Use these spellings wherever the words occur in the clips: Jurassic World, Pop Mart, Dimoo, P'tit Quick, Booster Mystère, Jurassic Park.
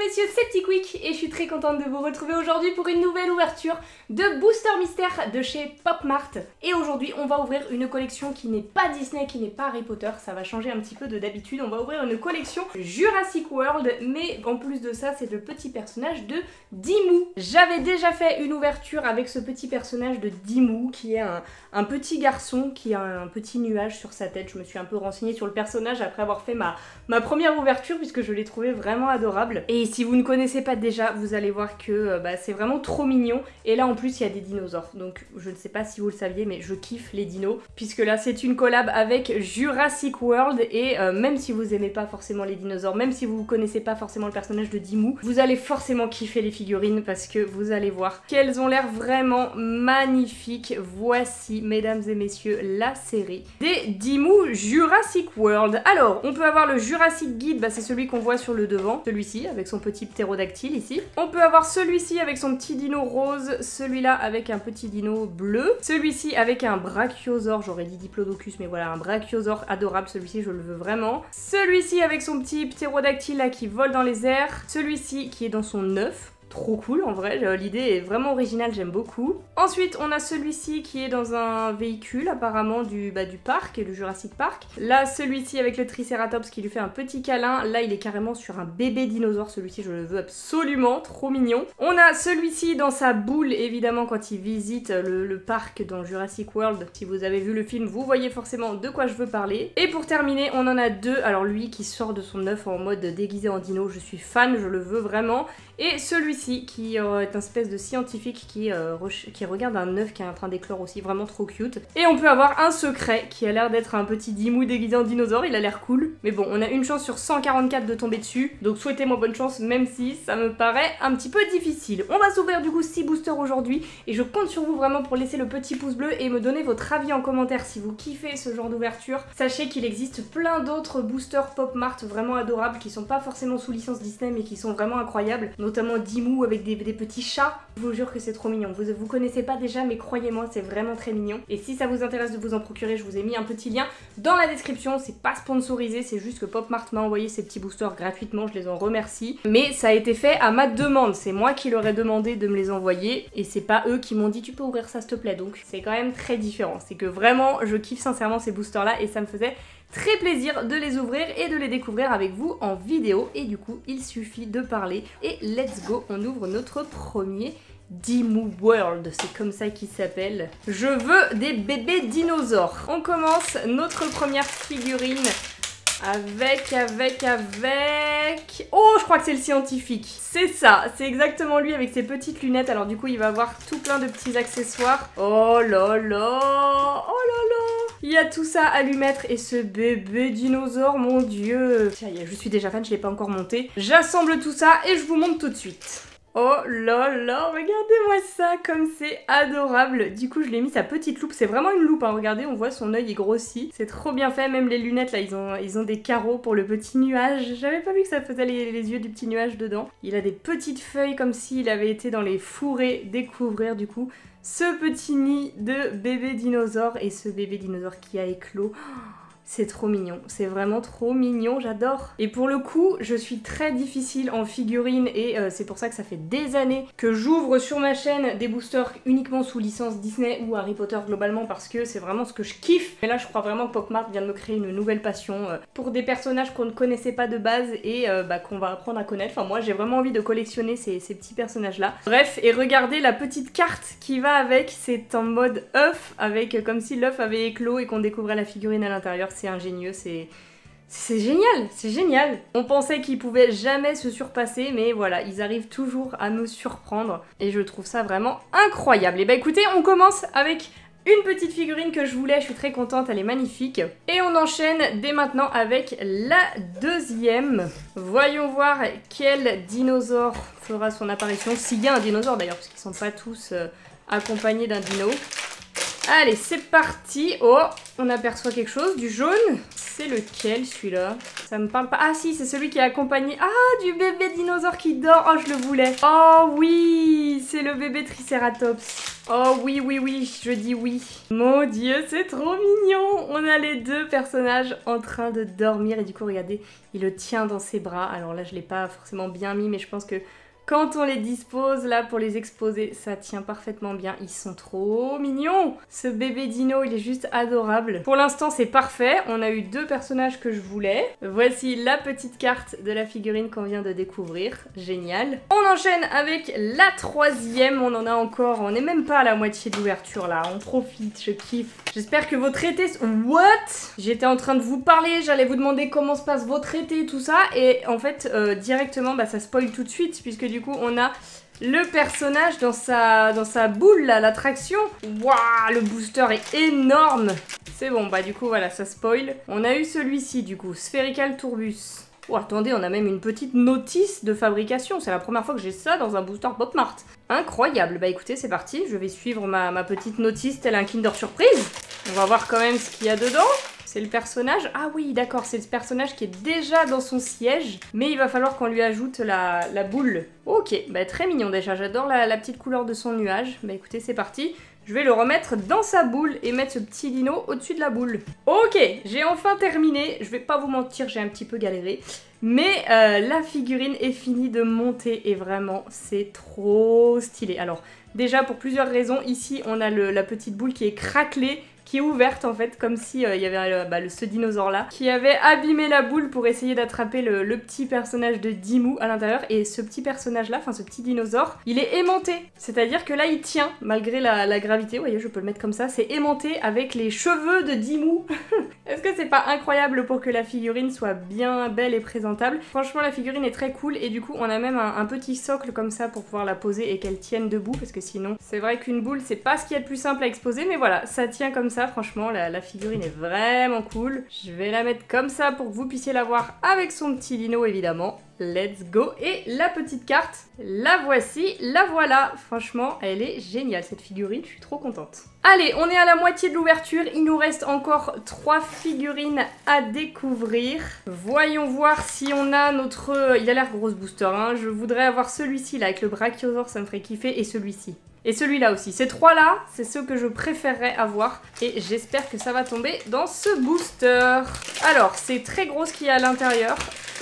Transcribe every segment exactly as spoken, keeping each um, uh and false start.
et messieurs, c'est P'tit Quick et je suis très contente de vous retrouver aujourd'hui pour une nouvelle ouverture de Booster Mystère de chez Pop Mart. Et aujourd'hui on va ouvrir une collection qui n'est pas Disney, qui n'est pas Harry Potter, ça va changer un petit peu de d'habitude. On va ouvrir une collection Jurassic World, mais en plus de ça c'est le petit personnage de Dimoo. J'avais déjà fait une ouverture avec ce petit personnage de Dimoo qui est un, un petit garçon qui a un petit nuage sur sa tête. Je me suis un peu renseignée sur le personnage après avoir fait ma, ma première ouverture puisque je l'ai trouvé vraiment adorable. Et si vous ne connaissez pas déjà, vous allez voir que bah, c'est vraiment trop mignon. Et là en plus il y a des dinosaures, donc je ne sais pas si vous le saviez mais je kiffe les dinos, puisque là c'est une collab avec Jurassic World. Et euh, même si vous aimez pas forcément les dinosaures, même si vous connaissez pas forcément le personnage de Dimoo, vous allez forcément kiffer les figurines parce que vous allez voir qu'elles ont l'air vraiment magnifiques. Voici mesdames et messieurs la série des Dimoo Jurassic World. Alors on peut avoir le Jurassic Guide, bah, c'est celui qu'on voit sur le devant, celui-ci avec son petit ptérodactyle ici. On peut avoir celui-ci avec son petit dino rose, celui-là avec un petit dino bleu, celui-ci avec un brachiosaure, j'aurais dit diplodocus mais voilà, un brachiosaure adorable, celui-ci je le veux vraiment. Celui-ci avec son petit ptérodactyle là qui vole dans les airs, celui-ci qui est dans son œuf. Trop cool en vrai, l'idée est vraiment originale, j'aime beaucoup. Ensuite on a celui-ci qui est dans un véhicule apparemment du, bah, du parc, et du Jurassic Park. Là celui-ci avec le Triceratops qui lui fait un petit câlin, là il est carrément sur un bébé dinosaure, celui-ci je le veux absolument, trop mignon. On a celui-ci dans sa boule évidemment quand il visite le, le parc dans Jurassic World. Si vous avez vu le film vous voyez forcément de quoi je veux parler. Et pour terminer on en a deux, alors lui qui sort de son œuf en mode déguisé en dino, je suis fan, je le veux vraiment. Et celui-ci qui euh, est une espèce de scientifique qui, euh, re qui regarde un œuf qui est en train d'éclore aussi, vraiment trop cute. Et on peut avoir un secret qui a l'air d'être un petit Dimoo déguisé en dinosaure, il a l'air cool. Mais bon, on a une chance sur cent quarante-quatre de tomber dessus, donc souhaitez-moi bonne chance même si ça me paraît un petit peu difficile. On va s'ouvrir du coup six boosters aujourd'hui et je compte sur vous vraiment pour laisser le petit pouce bleu et me donner votre avis en commentaire si vous kiffez ce genre d'ouverture. Sachez qu'il existe plein d'autres boosters Pop Mart vraiment adorables qui sont pas forcément sous licence Disney mais qui sont vraiment incroyables, notamment Dimoo avec des, des petits chats. Je vous jure que c'est trop mignon. Vous vous connaissez pas déjà mais croyez-moi c'est vraiment très mignon. Et si ça vous intéresse de vous en procurer, je vous ai mis un petit lien dans la description. C'est pas sponsorisé, c'est juste que Pop Mart m'a envoyé ces petits boosters gratuitement, je les en remercie. Mais ça a été fait à ma demande, c'est moi qui leur ai demandé de me les envoyer et c'est pas eux qui m'ont dit tu peux ouvrir ça s'il te plaît. Donc c'est quand même très différent. C'est que vraiment je kiffe sincèrement ces boosters là et ça me faisait très plaisir de les ouvrir et de les découvrir avec vous en vidéo. Et du coup il suffit de parler et let's go, on ouvre notre premier Dimoo World, c'est comme ça qu'il s'appelle. Je veux des bébés dinosaures. On commence notre première figurine avec, avec, avec... Oh, je crois que c'est le scientifique. C'est ça, c'est exactement lui avec ses petites lunettes. Alors du coup, il va avoir tout plein de petits accessoires. Oh là là, oh là là. Il y a tout ça à lui mettre et ce bébé dinosaure, mon dieu. Tiens, je suis déjà fan, je ne l'ai pas encore monté. J'assemble tout ça et je vous montre tout de suite. Oh là là, regardez-moi ça, comme c'est adorable. Du coup je lui ai mis sa petite loupe, c'est vraiment une loupe hein, regardez, on voit son œil, il grossit. C'est trop bien fait, même les lunettes là, ils ont, ils ont des carreaux pour le petit nuage. J'avais pas vu que ça faisait les, les yeux du petit nuage dedans. Il a des petites feuilles comme s'il avait été dans les fourrés découvrir du coup ce petit nid de bébé dinosaure. Et ce bébé dinosaure qui a éclos, c'est trop mignon, c'est vraiment trop mignon, j'adore. Et pour le coup, je suis très difficile en figurines et euh, c'est pour ça que ça fait des années que j'ouvre sur ma chaîne des boosters uniquement sous licence Disney ou Harry Potter globalement parce que c'est vraiment ce que je kiffe. Mais là, je crois vraiment que Pop Mart vient de me créer une nouvelle passion euh, pour des personnages qu'on ne connaissait pas de base et euh, bah, qu'on va apprendre à connaître. Enfin, moi, j'ai vraiment envie de collectionner ces, ces petits personnages-là. Bref, et regardez la petite carte qui va avec, c'est en mode œuf, avec euh, comme si l'œuf avait éclos et qu'on découvrait la figurine à l'intérieur. C'est ingénieux, c'est... c'est génial, c'est génial. On pensait qu'ils pouvaient jamais se surpasser, mais voilà, ils arrivent toujours à nous surprendre. Et je trouve ça vraiment incroyable. Et bah écoutez, on commence avec une petite figurine que je voulais, je suis très contente, elle est magnifique. Et on enchaîne dès maintenant avec la deuxième. Voyons voir quel dinosaure fera son apparition. S'il y a un dinosaure d'ailleurs, parce qu'ils ne sont pas tous accompagnés d'un dino. Allez, c'est parti. Oh, on aperçoit quelque chose, du jaune. C'est lequel celui-là? Ça me parle pas. Ah si, c'est celui qui est accompagné. Ah, du bébé dinosaure qui dort. Oh, je le voulais. Oh oui, c'est le bébé Triceratops. Oh oui, oui, oui, je dis oui. Mon Dieu, c'est trop mignon. On a les deux personnages en train de dormir. Et du coup, regardez, il le tient dans ses bras. Alors là, je l'ai pas forcément bien mis, mais je pense que quand on les dispose là pour les exposer, ça tient parfaitement bien. Ils sont trop mignons. Ce bébé dino, il est juste adorable. Pour l'instant, c'est parfait. On a eu deux personnages que je voulais. Voici la petite carte de la figurine qu'on vient de découvrir. Génial. On enchaîne avec la troisième. On en a encore. On n'est même pas à la moitié de l'ouverture là. On profite, je kiffe. J'espère que votre été... What? J'étais en train de vous parler. J'allais vous demander comment se passe votre été, tout ça. Et en fait, euh, directement, bah, ça spoil tout de suite puisque du coup, on a le personnage dans sa, dans sa boule, là, l'attraction. Waouh, le booster est énorme. C'est bon, bah du coup, voilà, ça spoil. On a eu celui-ci, du coup, Spherical Tourbus. Oh, attendez, on a même une petite notice de fabrication. C'est la première fois que j'ai ça dans un booster Pop Mart. Incroyable. Bah écoutez, c'est parti. Je vais suivre ma, ma petite notice telle un Kinder Surprise. On va voir quand même ce qu'il y a dedans. C'est le personnage... Ah oui, d'accord, c'est le personnage qui est déjà dans son siège, mais il va falloir qu'on lui ajoute la, la boule. Ok, bah très mignon déjà, j'adore la, la petite couleur de son nuage. Bah écoutez, c'est parti, je vais le remettre dans sa boule et mettre ce petit dino au-dessus de la boule. Ok, j'ai enfin terminé, je vais pas vous mentir, j'ai un petit peu galéré. Mais euh, la figurine est finie de monter et vraiment, c'est trop stylé. Alors, déjà pour plusieurs raisons, ici on a le, la petite boule qui est craquelée, qui est ouverte en fait, comme si euh, y avait euh, bah, le, ce dinosaure là qui avait abîmé la boule pour essayer d'attraper le, le petit personnage de Dimoo à l'intérieur. Et ce petit personnage là, enfin ce petit dinosaure, il est aimanté, c'est à dire que là il tient malgré la, la gravité. Vous voyez, je peux le mettre comme ça, c'est aimanté avec les cheveux de Dimoo. Est-ce que c'est pas incroyable pour que la figurine soit bien belle et présentable? Franchement, la figurine est très cool et du coup on a même un, un petit socle comme ça pour pouvoir la poser et qu'elle tienne debout, parce que sinon c'est vrai qu'une boule c'est pas ce qu'il y a de plus simple à exposer, mais voilà, ça tient comme ça. Franchement, la, la figurine est vraiment cool. Je vais la mettre comme ça pour que vous puissiez la voir avec son petit dino, évidemment. Let's go. Et la petite carte, la voici, la voilà. Franchement, elle est géniale cette figurine, je suis trop contente. Allez, on est à la moitié de l'ouverture, il nous reste encore trois figurines à découvrir. Voyons voir si on a notre... Il a l'air gros ce booster, hein. Je voudrais avoir celui-ci là avec le brachiosaure, ça me ferait kiffer, et celui-ci. Et celui-là aussi. Ces trois-là, c'est ceux que je préférerais avoir. Et j'espère que ça va tomber dans ce booster. Alors, c'est très gros ce qu'il y a à l'intérieur.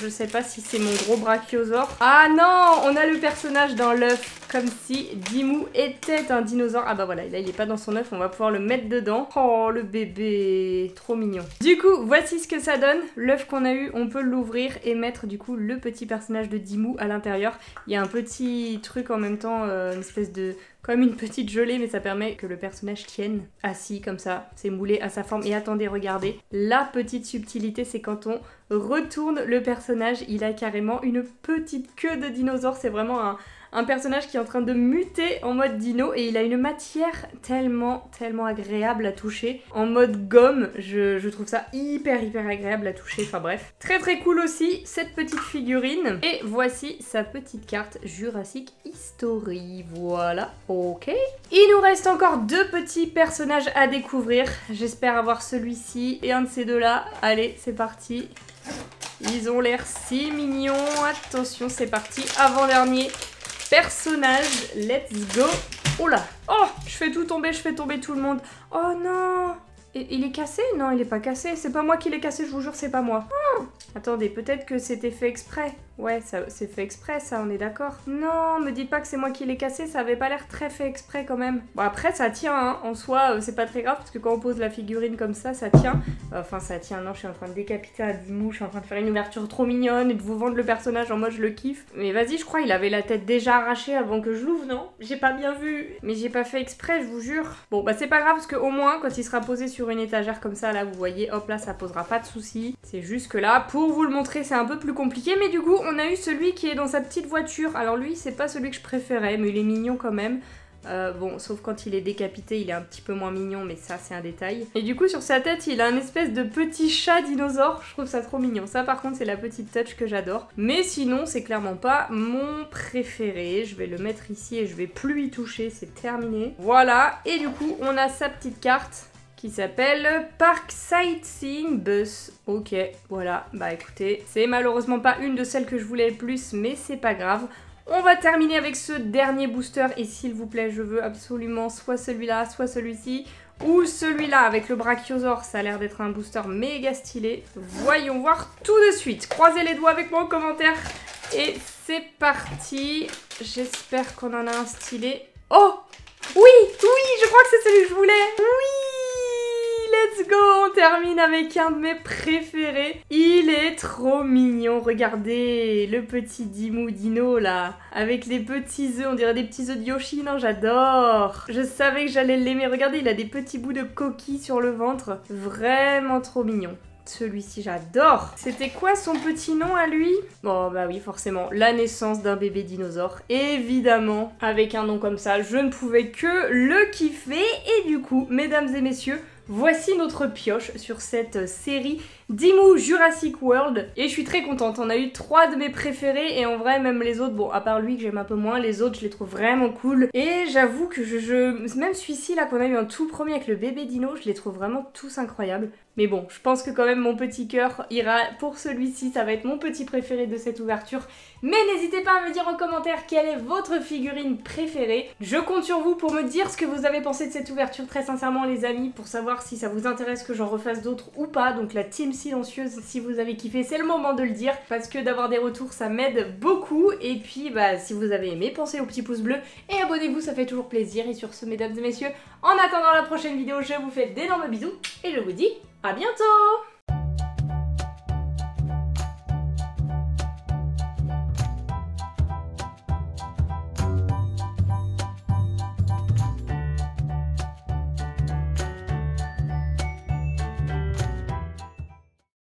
Je sais pas si c'est mon gros brachiosaure. Ah non, on a le personnage dans l'œuf. Comme si Dimoo était un dinosaure. Ah bah voilà, là il est pas dans son œuf, on va pouvoir le mettre dedans. Oh le bébé, trop mignon. Du coup, voici ce que ça donne. L'œuf qu'on a eu, on peut l'ouvrir et mettre du coup le petit personnage de Dimoo à l'intérieur. Il y a un petit truc en même temps, euh, une espèce de... comme une petite gelée, mais ça permet que le personnage tienne assis comme ça, c'est moulé à sa forme. Et attendez, regardez, la petite subtilité, c'est quand on retourne le personnage, il a carrément une petite queue de dinosaure. C'est vraiment un... un personnage qui est en train de muter en mode dino et il a une matière tellement, tellement agréable à toucher. En mode gomme, je, je trouve ça hyper, hyper agréable à toucher. Enfin bref. Très, très cool aussi, cette petite figurine. Et voici sa petite carte Jurassic History. Voilà. Ok. Il nous reste encore deux petits personnages à découvrir. J'espère avoir celui-ci et un de ces deux-là. Allez, c'est parti. Ils ont l'air si mignons. Attention, c'est parti. Avant-dernier personnage, let's go. Oh là, oh, je fais tout tomber, je fais tomber tout le monde. Oh non, il est cassé? Non, il est pas cassé, c'est pas moi qui l'ai cassé, je vous jure, c'est pas moi. Oh. Attendez, peut-être que c'était fait exprès. Ouais, c'est fait exprès, ça, on est d'accord. Non, me dites pas que c'est moi qui l'ai cassé, ça avait pas l'air très fait exprès quand même. Bon, après, ça tient, hein. En soi, euh, c'est pas très grave, parce que quand on pose la figurine comme ça, ça tient. Enfin, ça tient, non, je suis en train de décapiter un Dimoo, je suis en train de faire une ouverture trop mignonne et de vous vendre le personnage en mode je le kiffe. Mais vas-y, je crois, il avait la tête déjà arrachée avant que je l'ouvre, non? J'ai pas bien vu. Mais j'ai pas fait exprès, je vous jure. Bon, bah, c'est pas grave, parce qu'au moins, quand il sera posé sur une étagère comme ça, là, vous voyez, hop, là, ça posera pas de soucis. C'est juste que là, pour vous le montrer, c'est un peu plus compliqué, mais du coup, on a eu celui qui est dans sa petite voiture. Alors lui, c'est pas celui que je préférais, mais il est mignon quand même. Euh, bon, sauf quand il est décapité, il est un petit peu moins mignon, mais ça c'est un détail. Et du coup sur sa tête il a un espèce de petit chat dinosaure, je trouve ça trop mignon. Ça par contre c'est la petite touch que j'adore. Mais sinon c'est clairement pas mon préféré, je vais le mettre ici et je vais plus y toucher, c'est terminé. Voilà, et du coup on a sa petite carte qui s'appelle Park Sightseeing Bus. Ok, voilà, bah écoutez, c'est malheureusement pas une de celles que je voulais le plus, mais c'est pas grave. On va terminer avec ce dernier booster et s'il vous plaît je veux absolument soit celui-là, soit celui-ci ou celui-là avec le brachiosaure, ça a l'air d'être un booster méga stylé. Voyons voir tout de suite, croisez les doigts avec moi en commentaire et c'est parti. J'espère qu'on en a un stylé. Oh oui, oui, je crois que c'est celui que je voulais. Oui, let's go, on termine avec un de mes préférés. Il est trop mignon, regardez le petit Dimoo Dino là, avec les petits œufs, on dirait des petits œufs de Yoshi, non j'adore. Je savais que j'allais l'aimer, regardez il a des petits bouts de coquille sur le ventre, vraiment trop mignon. Celui-ci j'adore. C'était quoi son petit nom à lui? Bon bah oui forcément, la naissance d'un bébé dinosaure. Évidemment, avec un nom comme ça, je ne pouvais que le kiffer. Et du coup, mesdames et messieurs, voici notre pioche sur cette série Dimoo Jurassic World. Et je suis très contente, on a eu trois de mes préférés et en vrai même les autres, bon à part lui que j'aime un peu moins, les autres je les trouve vraiment cool. Et j'avoue que je, je... même celui-ci là qu'on a eu en tout premier avec le bébé dino, je les trouve vraiment tous incroyables. Mais bon, je pense que quand même mon petit cœur ira pour celui-ci, ça va être mon petit préféré de cette ouverture. Mais n'hésitez pas à me dire en commentaire quelle est votre figurine préférée. Je compte sur vous pour me dire ce que vous avez pensé de cette ouverture très sincèrement les amis, pour savoir si ça vous intéresse que j'en refasse d'autres ou pas. Donc la team silencieuse, si vous avez kiffé, c'est le moment de le dire, parce que d'avoir des retours ça m'aide beaucoup. Et puis bah si vous avez aimé, pensez au petit pouce bleu et abonnez-vous, ça fait toujours plaisir. Et sur ce mesdames et messieurs, en attendant la prochaine vidéo, je vous fais d'énormes bisous et je vous dis à bientôt!